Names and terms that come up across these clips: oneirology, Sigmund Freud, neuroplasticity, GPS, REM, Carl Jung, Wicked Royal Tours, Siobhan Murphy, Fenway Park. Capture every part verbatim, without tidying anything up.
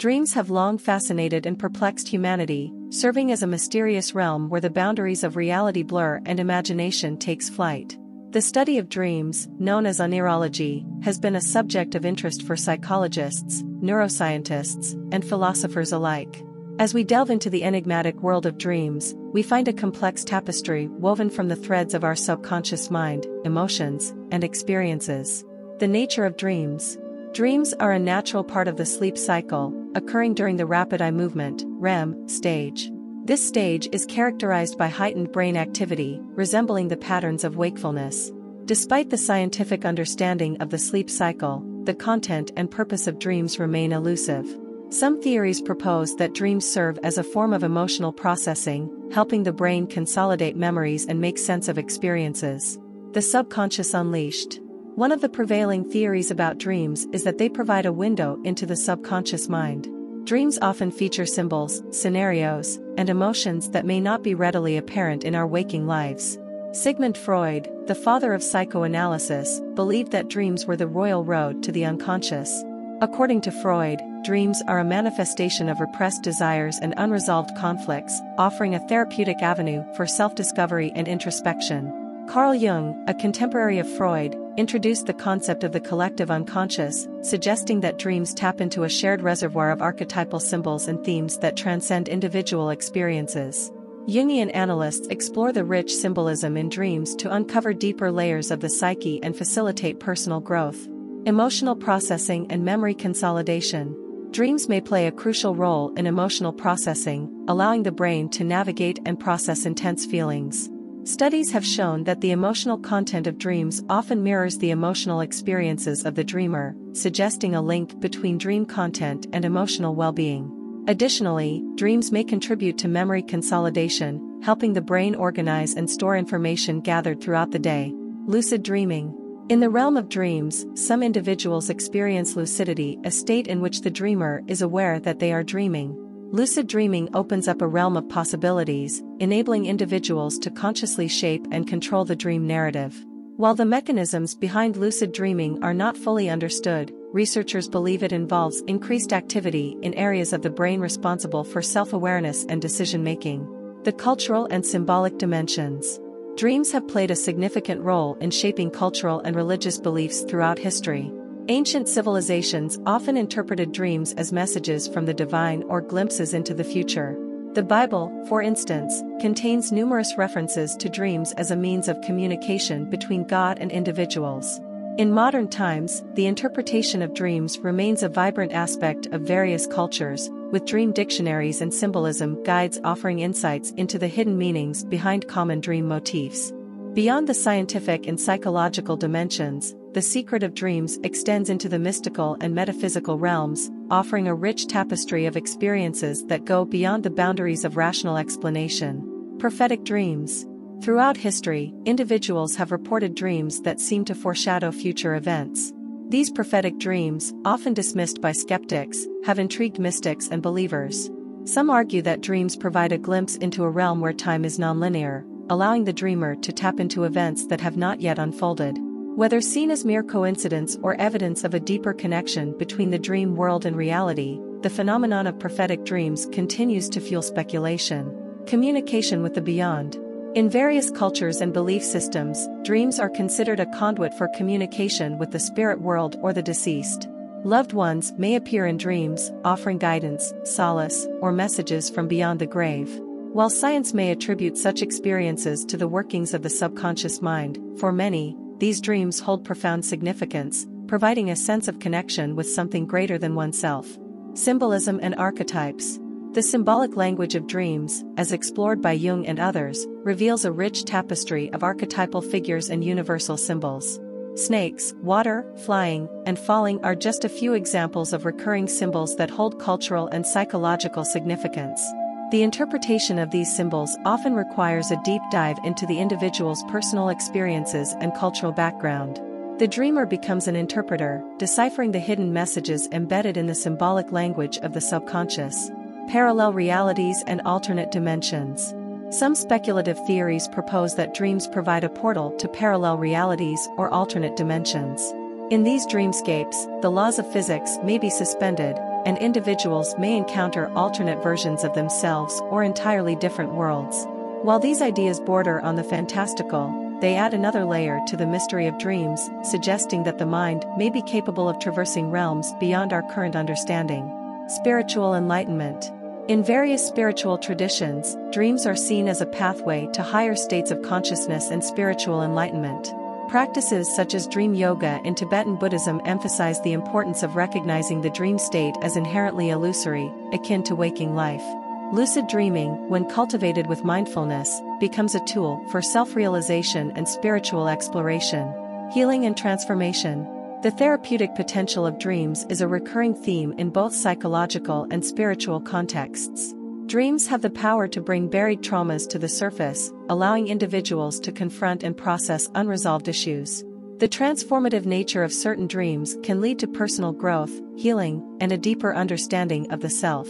Dreams have long fascinated and perplexed humanity, serving as a mysterious realm where the boundaries of reality blur and imagination takes flight. The study of dreams, known as oneirology, has been a subject of interest for psychologists, neuroscientists, and philosophers alike. As we delve into the enigmatic world of dreams, we find a complex tapestry woven from the threads of our subconscious mind, emotions, and experiences. The nature of dreams. Dreams are a natural part of the sleep cycle, occurring during the rapid eye movement (R E M) stage. This stage is characterized by heightened brain activity, resembling the patterns of wakefulness. Despite the scientific understanding of the sleep cycle, the content and purpose of dreams remain elusive. Some theories propose that dreams serve as a form of emotional processing, helping the brain consolidate memories and make sense of experiences. The subconscious unleashed. One of the prevailing theories about dreams is that they provide a window into the subconscious mind. Dreams often feature symbols, scenarios, and emotions that may not be readily apparent in our waking lives. Sigmund Freud, the father of psychoanalysis, believed that dreams were the royal road to the unconscious. According to Freud, dreams are a manifestation of repressed desires and unresolved conflicts, offering a therapeutic avenue for self-discovery and introspection. Carl Jung, a contemporary of Freud, introduced the concept of the collective unconscious, suggesting that dreams tap into a shared reservoir of archetypal symbols and themes that transcend individual experiences. Jungian analysts explore the rich symbolism in dreams to uncover deeper layers of the psyche and facilitate personal growth. Emotional processing and memory consolidation. Dreams may play a crucial role in emotional processing, allowing the brain to navigate and process intense feelings. Studies have shown that the emotional content of dreams often mirrors the emotional experiences of the dreamer, suggesting a link between dream content and emotional well-being. Additionally, dreams may contribute to memory consolidation, helping the brain organize and store information gathered throughout the day. Lucid dreaming. In the realm of dreams, some individuals experience lucidity, a state in which the dreamer is aware that they are dreaming. Lucid dreaming opens up a realm of possibilities, enabling individuals to consciously shape and control the dream narrative. While the mechanisms behind lucid dreaming are not fully understood, researchers believe it involves increased activity in areas of the brain responsible for self-awareness and decision-making. The cultural and symbolic dimensions. Dreams have played a significant role in shaping cultural and religious beliefs throughout history. Ancient civilizations often interpreted dreams as messages from the divine or glimpses into the future. The Bible, for instance, contains numerous references to dreams as a means of communication between God and individuals. In modern times, the interpretation of dreams remains a vibrant aspect of various cultures, with dream dictionaries and symbolism guides offering insights into the hidden meanings behind common dream motifs. Beyond the scientific and psychological dimensions, the secret of dreams extends into the mystical and metaphysical realms, offering a rich tapestry of experiences that go beyond the boundaries of rational explanation. Prophetic dreams. Throughout history, individuals have reported dreams that seem to foreshadow future events. These prophetic dreams, often dismissed by skeptics, have intrigued mystics and believers. Some argue that dreams provide a glimpse into a realm where time is nonlinear, allowing the dreamer to tap into events that have not yet unfolded. Whether seen as mere coincidence or evidence of a deeper connection between the dream world and reality, the phenomenon of prophetic dreams continues to fuel speculation. Communication with the beyond. In various cultures and belief systems, dreams are considered a conduit for communication with the spirit world or the deceased. Loved ones may appear in dreams, offering guidance, solace, or messages from beyond the grave. While science may attribute such experiences to the workings of the subconscious mind, for many, these dreams hold profound significance, providing a sense of connection with something greater than oneself. Symbolism and archetypes. The symbolic language of dreams, as explored by Jung and others, reveals a rich tapestry of archetypal figures and universal symbols. Snakes, water, flying, and falling are just a few examples of recurring symbols that hold cultural and psychological significance. The interpretation of these symbols often requires a deep dive into the individual's personal experiences and cultural background. The dreamer becomes an interpreter, deciphering the hidden messages embedded in the symbolic language of the subconscious. Parallel realities and alternate dimensions. Some speculative theories propose that dreams provide a portal to parallel realities or alternate dimensions. In these dreamscapes, the laws of physics may be suspended, and individuals may encounter alternate versions of themselves or entirely different worlds. While these ideas border on the fantastical, they add another layer to the mystery of dreams, suggesting that the mind may be capable of traversing realms beyond our current understanding. Spiritual enlightenment. In various spiritual traditions, dreams are seen as a pathway to higher states of consciousness and spiritual enlightenment. Practices such as dream yoga in Tibetan Buddhism emphasize the importance of recognizing the dream state as inherently illusory, akin to waking life. Lucid dreaming, when cultivated with mindfulness, becomes a tool for self-realization and spiritual exploration. Healing and transformation. The therapeutic potential of dreams is a recurring theme in both psychological and spiritual contexts. Dreams have the power to bring buried traumas to the surface, allowing individuals to confront and process unresolved issues. The transformative nature of certain dreams can lead to personal growth, healing, and a deeper understanding of the self.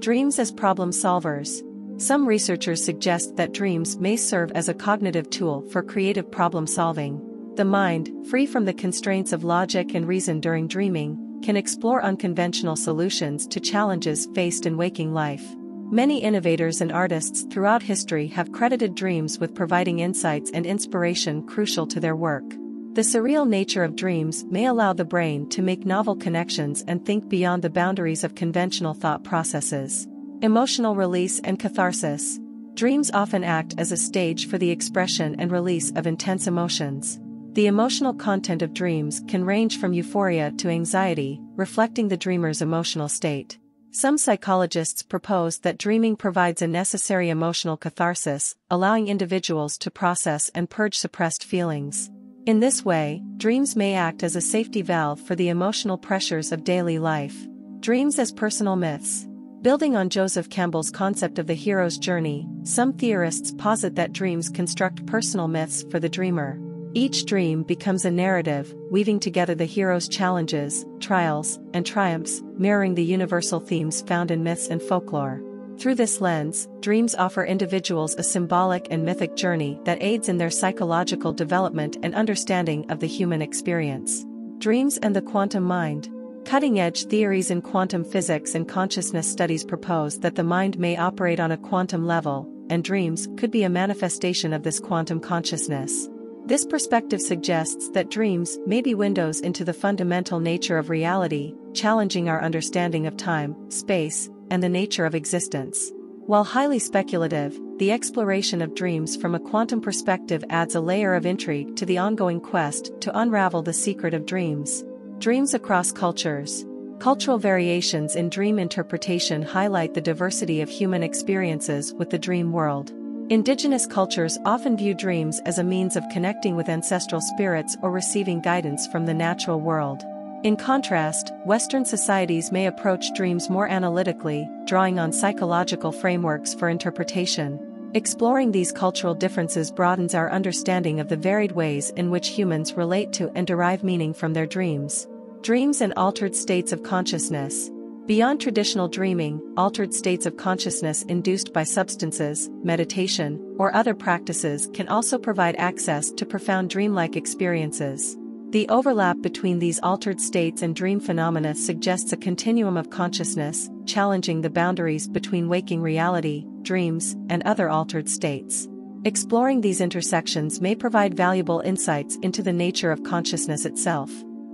Dreams as problem solvers. Some researchers suggest that dreams may serve as a cognitive tool for creative problem solving. The mind, free from the constraints of logic and reason during dreaming, can explore unconventional solutions to challenges faced in waking life. Many innovators and artists throughout history have credited dreams with providing insights and inspiration crucial to their work. The surreal nature of dreams may allow the brain to make novel connections and think beyond the boundaries of conventional thought processes. Emotional release and catharsis. Dreams often act as a stage for the expression and release of intense emotions. The emotional content of dreams can range from euphoria to anxiety, reflecting the dreamer's emotional state. Some psychologists propose that dreaming provides a necessary emotional catharsis, allowing individuals to process and purge suppressed feelings. In this way, dreams may act as a safety valve for the emotional pressures of daily life. Dreams as personal myths. Building on Joseph Campbell's concept of the hero's journey, some theorists posit that dreams construct personal myths for the dreamer. Each dream becomes a narrative, weaving together the hero's challenges, trials, and triumphs, mirroring the universal themes found in myths and folklore. Through this lens, dreams offer individuals a symbolic and mythic journey that aids in their psychological development and understanding of the human experience. Dreams and the quantum mind. Cutting-edge theories in quantum physics and consciousness studies propose that the mind may operate on a quantum level, and dreams could be a manifestation of this quantum consciousness. This perspective suggests that dreams may be windows into the fundamental nature of reality, challenging our understanding of time, space, and the nature of existence. While highly speculative, the exploration of dreams from a quantum perspective adds a layer of intrigue to the ongoing quest to unravel the secret of dreams. Dreams across cultures. Cultural variations in dream interpretation highlight the diversity of human experiences with the dream world. Indigenous cultures often view dreams as a means of connecting with ancestral spirits or receiving guidance from the natural world. In contrast, Western societies may approach dreams more analytically, drawing on psychological frameworks for interpretation. Exploring these cultural differences broadens our understanding of the varied ways in which humans relate to and derive meaning from their dreams. Dreams and altered states of consciousness. Beyond traditional dreaming, altered states of consciousness induced by substances, meditation, or other practices can also provide access to profound dreamlike experiences. The overlap between these altered states and dream phenomena suggests a continuum of consciousness, challenging the boundaries between waking reality, dreams, and other altered states. Exploring these intersections may provide valuable insights into the nature of consciousness itself.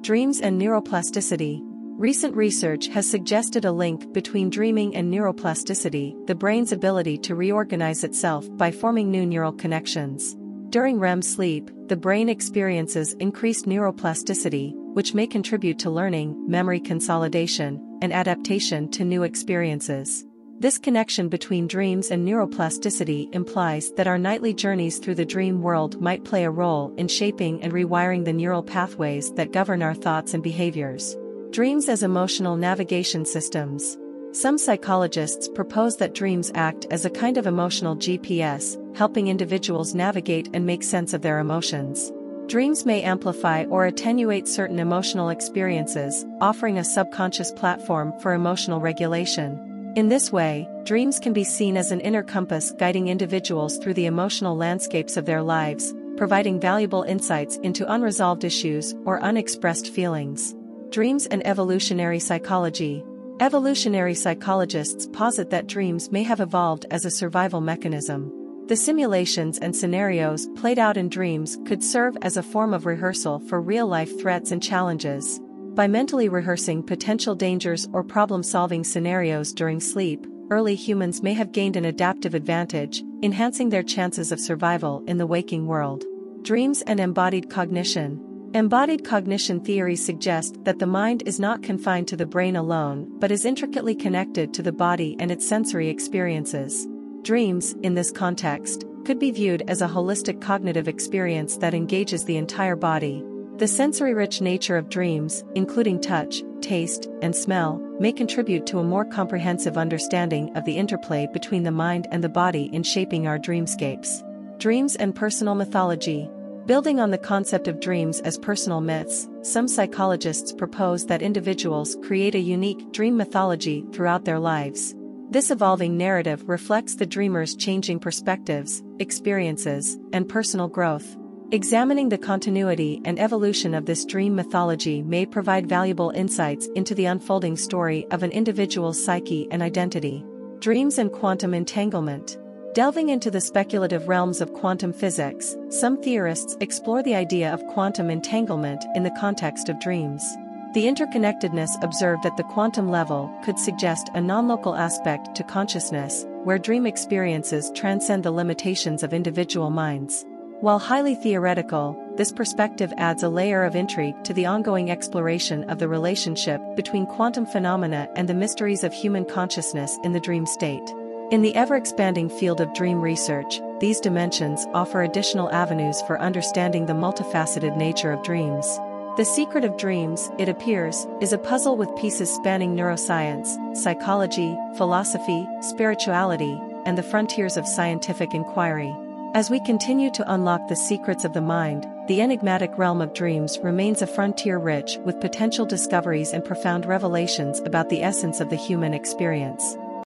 Dreams and neuroplasticity. Recent research has suggested a link between dreaming and neuroplasticity, the brain's ability to reorganize itself by forming new neural connections. During R E M sleep, the brain experiences increased neuroplasticity, which may contribute to learning, memory consolidation, and adaptation to new experiences. This connection between dreams and neuroplasticity implies that our nightly journeys through the dream world might play a role in shaping and rewiring the neural pathways that govern our thoughts and behaviors. Dreams as emotional navigation systems. Some psychologists propose that dreams act as a kind of emotional G P S, helping individuals navigate and make sense of their emotions. Dreams may amplify or attenuate certain emotional experiences, offering a subconscious platform for emotional regulation. In this way, dreams can be seen as an inner compass guiding individuals through the emotional landscapes of their lives, providing valuable insights into unresolved issues or unexpressed feelings. Dreams and evolutionary psychology. Evolutionary psychologists posit that dreams may have evolved as a survival mechanism. The simulations and scenarios played out in dreams could serve as a form of rehearsal for real-life threats and challenges. By mentally rehearsing potential dangers or problem-solving scenarios during sleep, early humans may have gained an adaptive advantage, enhancing their chances of survival in the waking world. Dreams and embodied cognition. Embodied cognition theories suggest that the mind is not confined to the brain alone but is intricately connected to the body and its sensory experiences. Dreams, in this context, could be viewed as a holistic cognitive experience that engages the entire body. The sensory-rich nature of dreams, including touch, taste, and smell, may contribute to a more comprehensive understanding of the interplay between the mind and the body in shaping our dreamscapes. Dreams and personal mythology. Building on the concept of dreams as personal myths, some psychologists propose that individuals create a unique dream mythology throughout their lives. This evolving narrative reflects the dreamer's changing perspectives, experiences, and personal growth. Examining the continuity and evolution of this dream mythology may provide valuable insights into the unfolding story of an individual's psyche and identity. Dreams and quantum entanglement. Delving into the speculative realms of quantum physics, some theorists explore the idea of quantum entanglement in the context of dreams. The interconnectedness observed at the quantum level could suggest a non-local aspect to consciousness, where dream experiences transcend the limitations of individual minds. While highly theoretical, this perspective adds a layer of intrigue to the ongoing exploration of the relationship between quantum phenomena and the mysteries of human consciousness in the dream state. In the ever-expanding field of dream research, these dimensions offer additional avenues for understanding the multifaceted nature of dreams. The secret of dreams, it appears, is a puzzle with pieces spanning neuroscience, psychology, philosophy, spirituality, and the frontiers of scientific inquiry. As we continue to unlock the secrets of the mind, the enigmatic realm of dreams remains a frontier rich with potential discoveries and profound revelations about the essence of the human experience.